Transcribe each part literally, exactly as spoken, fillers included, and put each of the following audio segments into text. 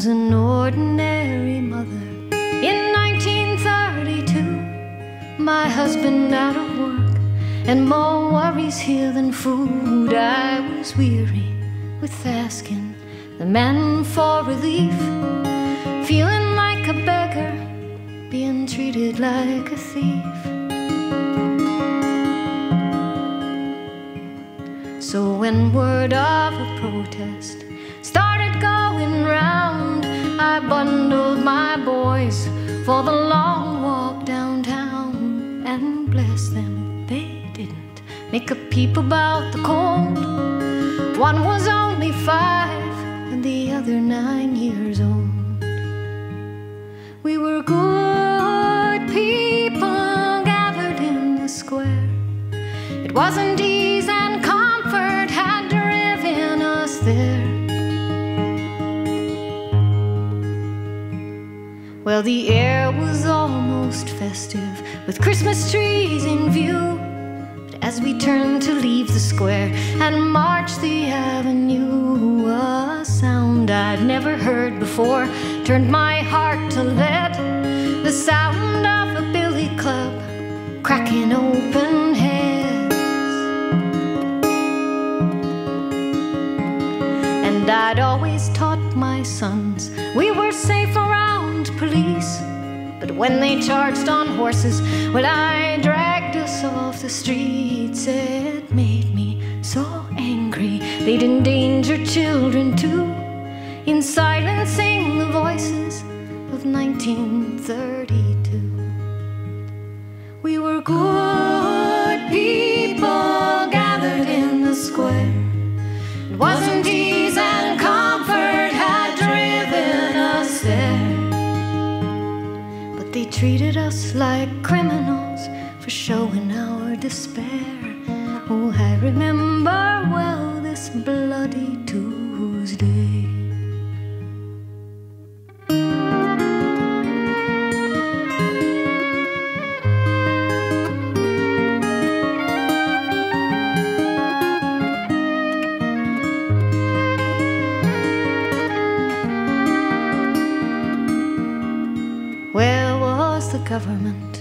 was an ordinary mother. In nineteen thirty-two, my husband out of work, and more worries here than food. I was weary with asking the man for relief, feeling like a beggar, being treated like a thief. So when word of a protest started going round, I bundled my boys for the long walk downtown, and bless them, they didn't make a peep about the cold. One was only five and the other nine years old. We were good people gathered in the square. It wasn't ease and comfort had driven us there. Well, the air was almost festive, with Christmas trees in view. But as we turned to leave the square and march the avenue, a sound I'd never heard before turned my heart to lead. The sound of a billy club cracking open heads. And I'd always taught my sons we were safe around police, but when they charged on horses, well, I dragged us off the streets. It made me so angry. They'd endanger children too, in silencing the voices of nineteen thirty-two. We were good people gathered in the square. It wasn't ease and comfort had driven us there. They treated us like criminals for showing our despair. Oh, I remember well this bloody Tuesday. Government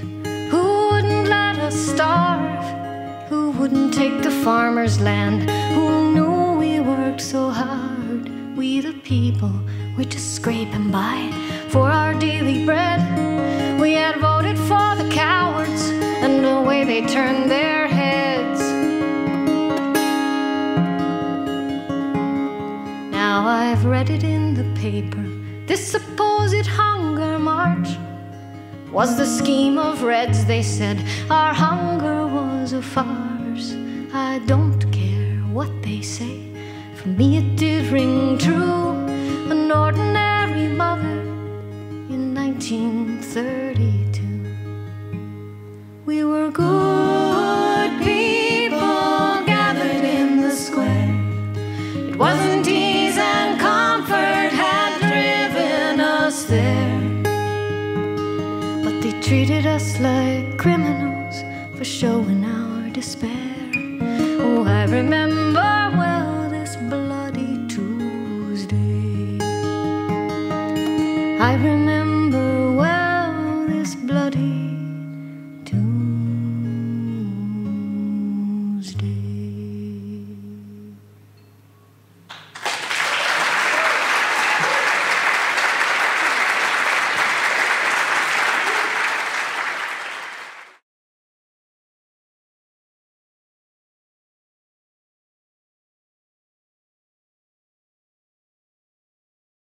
who wouldn't let us starve, who wouldn't take the farmer's land, who knew we worked so hard. We the people were just scraping by for our daily bread. We had voted for the cowards and the way they turned their heads. Now I've read it in the paper, this supposed hunger march was the scheme of Reds. They said our hunger was a farce. I don't care what they say, for me it did ring true. An ordinary mother in nineteen thirty-two. We were good people gathered in the square. It wasn't ease and comfort had driven us there. They treated us like criminals for showing our despair. Oh, I remember